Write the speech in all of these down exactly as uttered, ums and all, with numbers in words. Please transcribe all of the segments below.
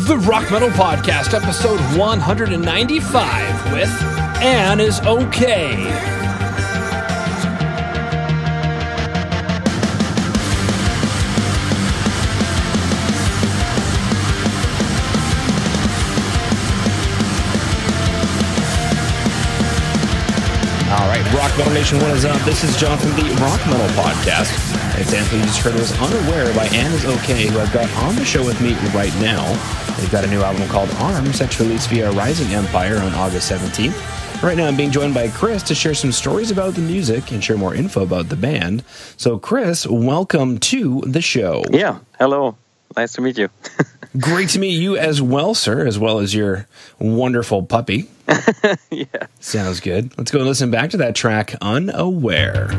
The Rock Metal Podcast, episode one ninety-five with Annisokay. Rock Metal Nation, what is up? This is John from the Rock Metal Podcast. It's Anthony, just heard was Unaware by Annisokay, who I've got on the show with me right now. They've got a new album called Arms that's released via Rising Empire on August seventeenth. Right now I'm being joined by Chris to share some stories about the music and share more info about the band. So Chris, welcome to the show. Yeah, hello. Nice to meet you. Great to meet you as well, sir, as well as your wonderful puppy. Yeah. Sounds good. Let's go and listen back to that track, Unaware.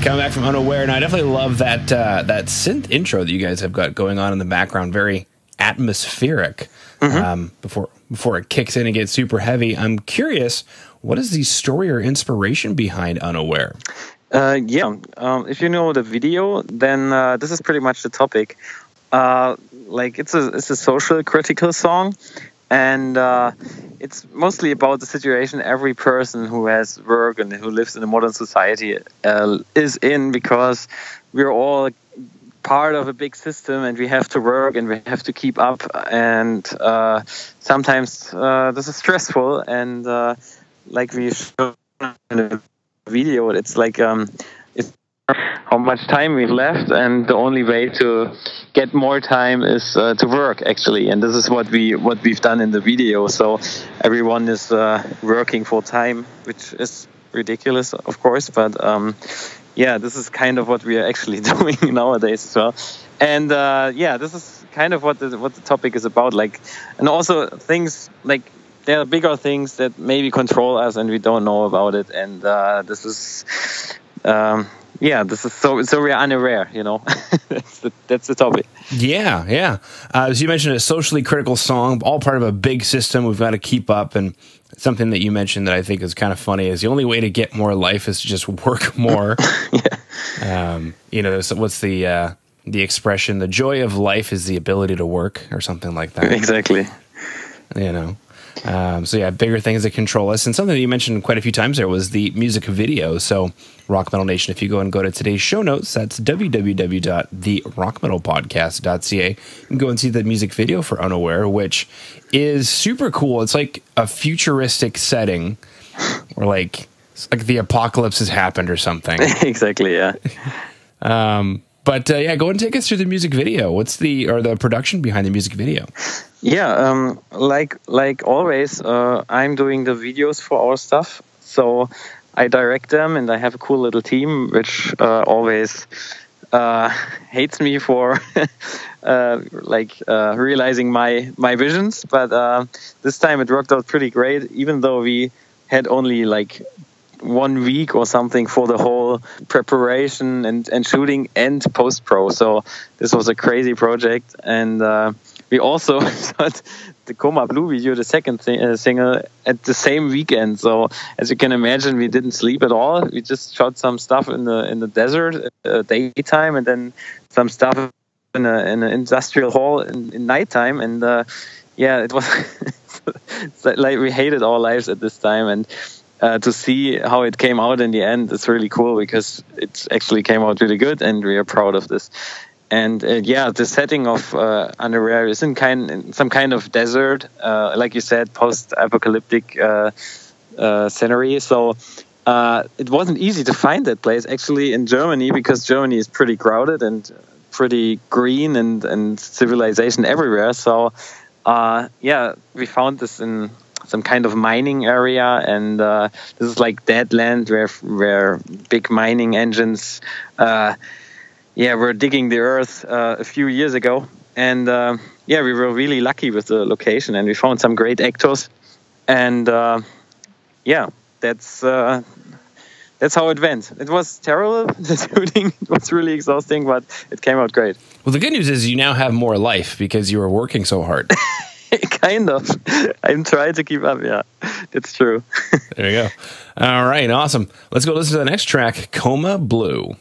Coming back from Unaware, and I definitely love that uh, that synth intro that you guys have got going on in the background. Very atmospheric. Mm-hmm. um, before before it kicks in and gets super heavy. I'm curious, what is the story or inspiration behind Unaware? Uh, yeah, um, if you know the video, then uh, this is pretty much the topic. Uh, like it's a it's a social critical song, and uh, it's mostly about the situation every person who has work and who lives in a modern society uh, is in, because we're all part of a big system and we have to work and we have to keep up, and uh, sometimes uh, this is stressful, and uh, like we showed in the video, it's like um, it's how much time we left, and the only way to get more time is uh, to work, actually, and this is what we what we've done in the video. So everyone is uh, working full time, which is ridiculous, of course, but um, yeah, this is kind of what we are actually doing nowadays as well. And uh, yeah, this is kind of what the, what the topic is about. Like, and also things like there are bigger things that maybe control us and we don't know about it. And uh, this is, um, yeah, this is so so we are unaware, you know. that's, the, that's the topic. Yeah, yeah. Uh, as you mentioned, a socially critical song, all part of a big system. We've got to keep up. And something that you mentioned that I think is kind of funny is the only way to get more life is to just work more. yeah. Um, you know, so what's the uh, the expression? The joy of life is the ability to work, or something like that. Exactly. You know. Um, so yeah, bigger things that control us. And something that you mentioned quite a few times there was the music video. So Rock Metal Nation, if you go and go to today's show notes, that's w w w dot the rock metal podcast dot c a. You can go and see the music video for Unaware, which is super cool. It's like a futuristic setting, or like, like the apocalypse has happened or something. Exactly, yeah. um, but uh, yeah, go and take us through the music video. What's the, or the production behind the music video? Yeah, um, like like always, uh, I'm doing the videos for our stuff, so I direct them, and I have a cool little team, which uh, always uh, hates me for uh, like uh, realizing my my visions. But uh, this time it worked out pretty great, even though we had only like one week or something for the whole preparation and and shooting and post pro. So this was a crazy project, and. Uh, We also shot the Coma Blue video, the second thing, uh, single, at the same weekend. So as you can imagine, we didn't sleep at all. We just shot some stuff in the in the desert uh, daytime, and then some stuff in, a, in an industrial hall in, in nighttime. And uh, yeah, it was like we hated our lives at this time. And uh, to see how it came out in the end, it's really cool, because it actually came out really good, and we are proud of this. And uh, yeah, the setting of uh, Unaware is in kind in some kind of desert, uh, like you said, post-apocalyptic uh, uh, scenery. So uh, it wasn't easy to find that place actually in Germany, because Germany is pretty crowded and pretty green, and and civilization everywhere. So uh, yeah, we found this in some kind of mining area, and uh, this is like dead land where where big mining engines. Uh, Yeah, we're digging the earth uh, a few years ago, and uh, yeah, we were really lucky with the location, and we found some great actors, and uh, yeah, that's uh, that's how it went. It was terrible, the shooting, it was really exhausting, but it came out great. Well, the good news is you now have more life because you were working so hard. Kind of. I'm trying to keep up, yeah. It's true. There you go. All right, awesome. Let's go listen to the next track, Coma Blue.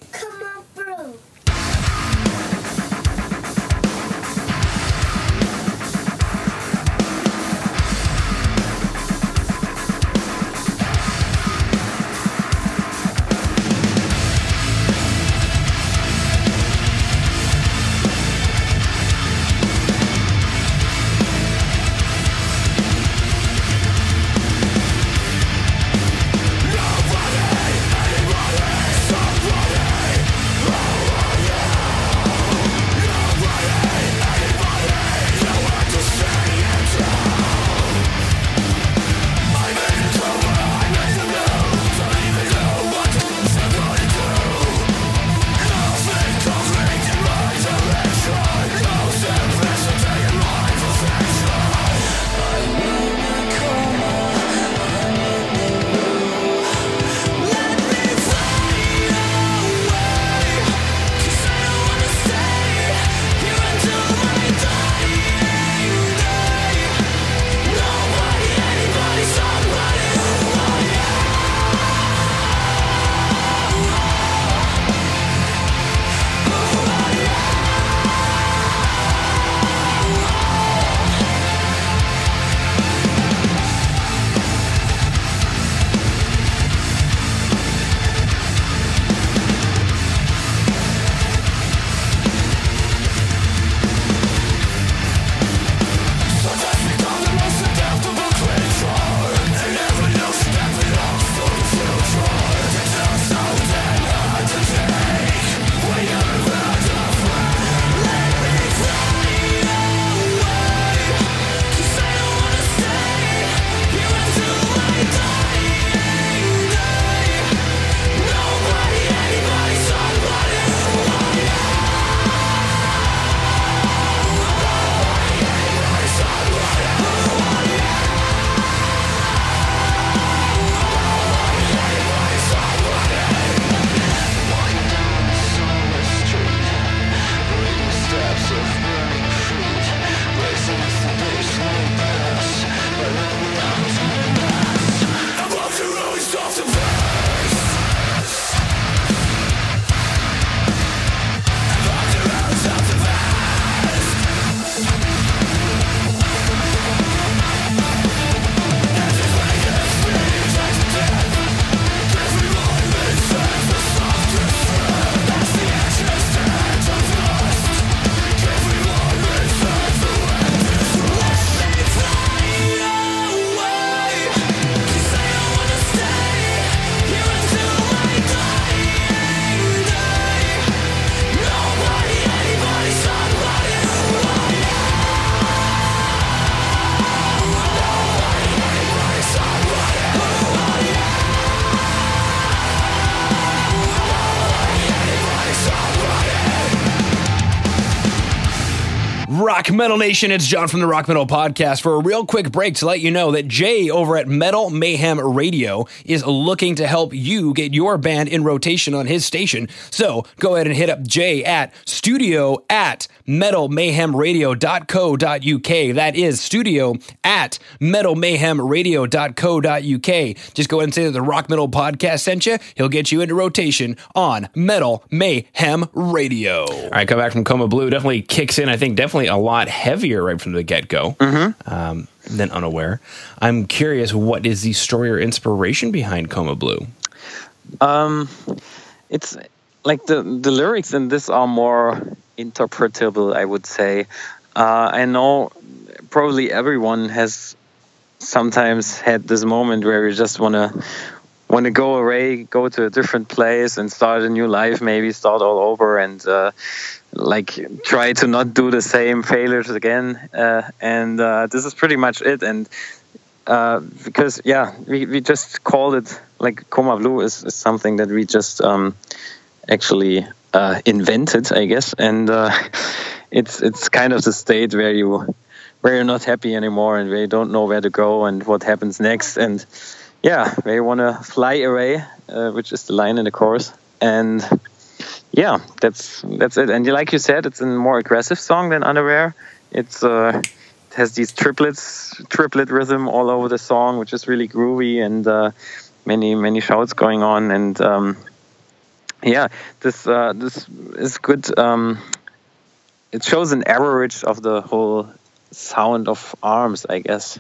Rock Metal Nation, it's John from The Rock Metal Podcast for a real quick break to let you know that Jay over at Metal Mayhem Radio is looking to help you get your band in rotation on his station. So go ahead and hit up Jay at studio at metal mayhem radio dot co dot U K. That is studio at metal mayhem radio dot co dot U K. Just go ahead and say that The Rock Metal Podcast sent you. He'll get you into rotation on Metal Mayhem Radio. All right, come back from Coma Blue. Definitely kicks in, I think, definitely a lot heavier right from the get-go mm-hmm. um, than Unaware. I'm curious, what is the story or inspiration behind Coma Blue? Um, it's like the, the lyrics in this are more interpretable, I would say. Uh, I know probably everyone has sometimes had this moment where you just want to want to go away, go to a different place and start a new life, maybe start all over and uh, like try to not do the same failures again. Uh, and uh, this is pretty much it. And uh, because, yeah, we, we just called it, like Coma Blue is, is something that we just um, actually uh, invented, I guess. And uh, it's it's kind of the state where, you, where you're not happy anymore and where you don't know where to go and what happens next. And yeah, they want to fly away, uh, which is the line in the chorus. And yeah, that's that's it. And like you said, it's a more aggressive song than Unaware. It's uh, it has these triplets, triplet rhythm all over the song, which is really groovy and uh, many many shouts going on. And um, yeah, this uh, this is good. Um, it shows an average of the whole sound of Arms, I guess.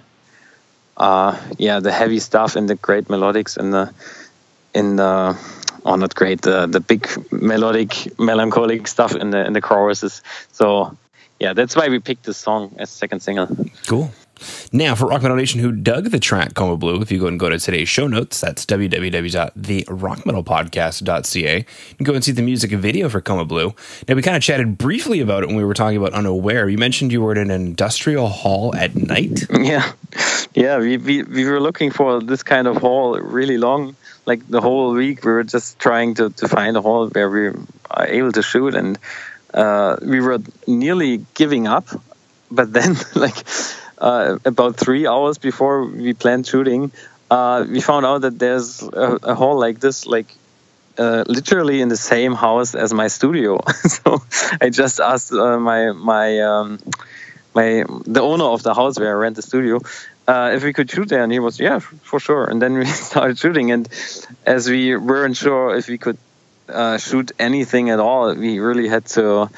Uh, yeah, the heavy stuff and the great melodics and the in the oh not great the the big melodic melancholic stuff in the in the choruses. So yeah, that's why we picked this song as second single. Cool. Now, for Rock Metal Nation who dug the track Coma Blue, if you go and go to today's show notes, that's w w w dot the rock metal podcast dot c a. You can go and see the music video for Coma Blue. Now, we kind of chatted briefly about it when we were talking about Unaware. You mentioned you were at an industrial hall at night. Yeah, yeah, we, we, we were looking for this kind of hall really long. Like the whole week, we were just trying to, to find a hall where we are able to shoot, and uh, we were nearly giving up. But then, like... Uh, about three hours before we planned shooting, uh, we found out that there's a, a hall like this, like uh, literally in the same house as my studio. So I just asked uh, my my um, my the owner of the house where I rent the studio uh, if we could shoot there, and he was yeah for sure. And then we started shooting, and as we weren't sure if we could uh, shoot anything at all, we really had to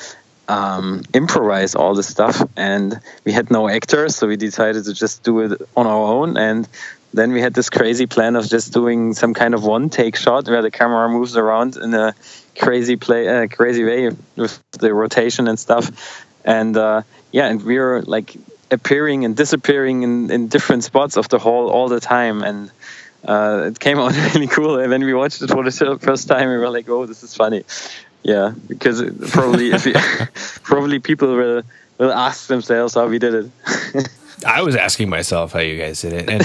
Um, improvise all this stuff, and we had no actors, so we decided to just do it on our own. And then we had this crazy plan of just doing some kind of one-take shot where the camera moves around in a crazy play, uh, crazy way with the rotation and stuff. And uh, yeah, and we were like appearing and disappearing in, in different spots of the hall all the time, and uh, it came out really cool. And when we watched it for the first time, we were like, "Oh, this is funny." Yeah, because probably if you, probably people will will ask themselves how we did it. I was asking myself how you guys did it, and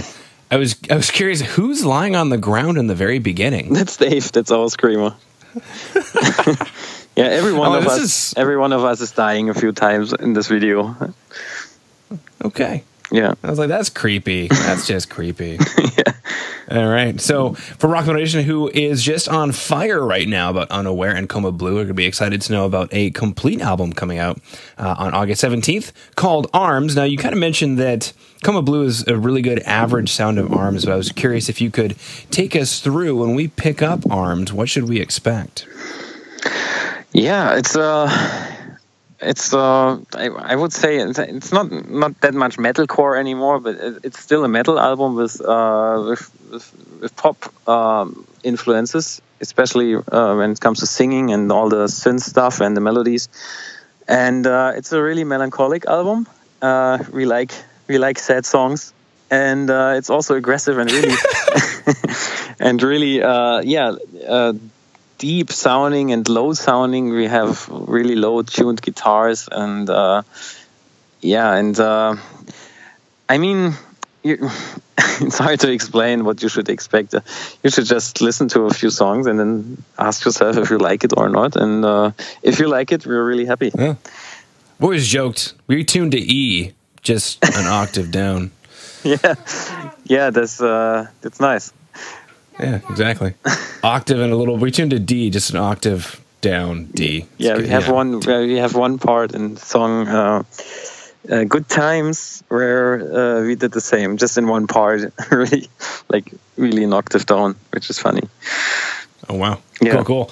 I was I was curious who's lying on the ground in the very beginning. That's Dave. That's our screamer. Yeah, every one oh, of us, is... every one of us is dying a few times in this video. Okay. Yeah, I was like, that's creepy. That's just creepy. Yeah. All right. So for Rock Metal Nation, who is just on fire right now about Unaware and Coma Blue, we're going to be excited to know about a complete album coming out uh, on August seventeenth called Arms. Now, you kind of mentioned that Coma Blue is a really good average sound of Arms, but I was curious if you could take us through when we pick up Arms, what should we expect? Yeah, it's... Uh... It's uh, I, I would say it's, it's not not that much metalcore anymore, but it, it's still a metal album with uh with, with, with pop um, influences, especially uh, when it comes to singing and all the synth stuff and the melodies. And uh, it's a really melancholic album. Uh, we like we like sad songs, and uh, it's also aggressive and really and really uh, yeah. Uh, deep sounding and low sounding. We have really low tuned guitars, and uh yeah and uh I mean you, it's hard to explain what you should expect. You should just listen to a few songs and then ask yourself if you like it or not, and uh if you like it, we're really happy. Yeah. We always joked. We tuned to E, just an octave down. Yeah, yeah, that's uh, it's nice. Yeah, exactly. Octave and a little. We tuned to D, just an octave down. D. It's yeah, good. we have yeah. one. We have one part in the song. Uh, Uh, Good Times, where uh, we did the same, just in one part, really, like really an octave down, which is funny. Oh wow! Yeah. Cool, cool.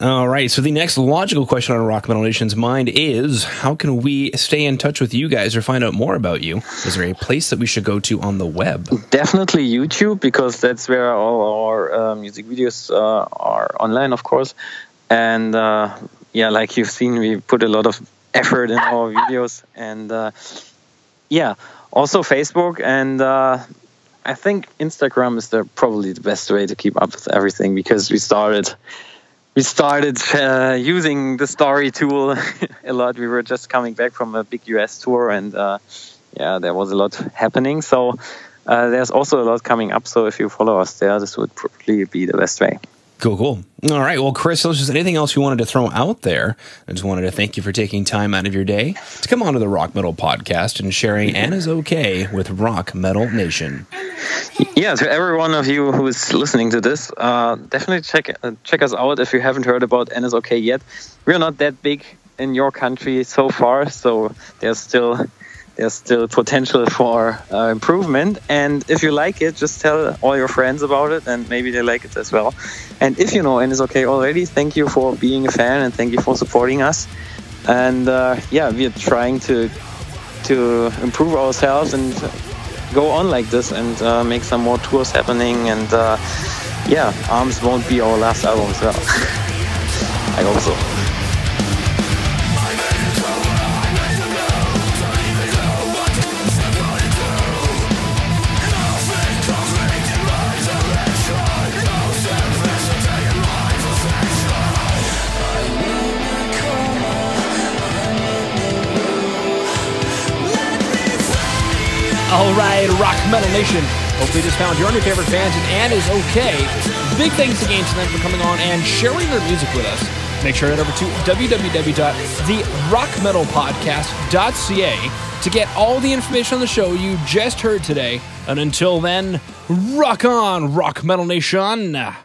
All right, so the next logical question on Rock Metal Nation's mind is: how can we stay in touch with you guys or find out more about you? Is there a place that we should go to on the web? Definitely YouTube, because that's where all our uh, music videos uh, are online, of course. And uh, yeah, like you've seen, we put a lot of effort in our videos, and uh, yeah, also Facebook, and uh, I think Instagram is the probably the best way to keep up with everything, because we started we started uh, using the story tool a lot. We were just coming back from a big U S tour, and uh, yeah, there was a lot happening, so uh, there's also a lot coming up, so if you follow us there, this would probably be the best way. Cool, cool. All right. Well, Chris, is there anything else you wanted to throw out there? I just wanted to thank you for taking time out of your day to come onto the Rock Metal Podcast and sharing Annisokay with Rock Metal Nation. Yeah, to every one of you who is listening to this, uh, definitely check uh, check us out if you haven't heard about Annisokay yet. We're not that big in your country so far, so there's still there's still potential for uh, improvement. And if you like it, just tell all your friends about it, and maybe they like it as well. And if you know Annisokay already, thank you for being a fan, and thank you for supporting us. And uh, yeah, we are trying to to improve ourselves and go on like this, and uh, make some more tours happening. And uh, yeah, Arms won't be our last album as well. I hope so. All right, Rock Metal Nation. Hopefully you just found your new favorite bands and Annisokay. Big thanks again to them for coming on and sharing their music with us. Make sure to head over to w w w dot the rock metal podcast dot c a to get all the information on the show you just heard today. And until then, rock on, Rock Metal Nation.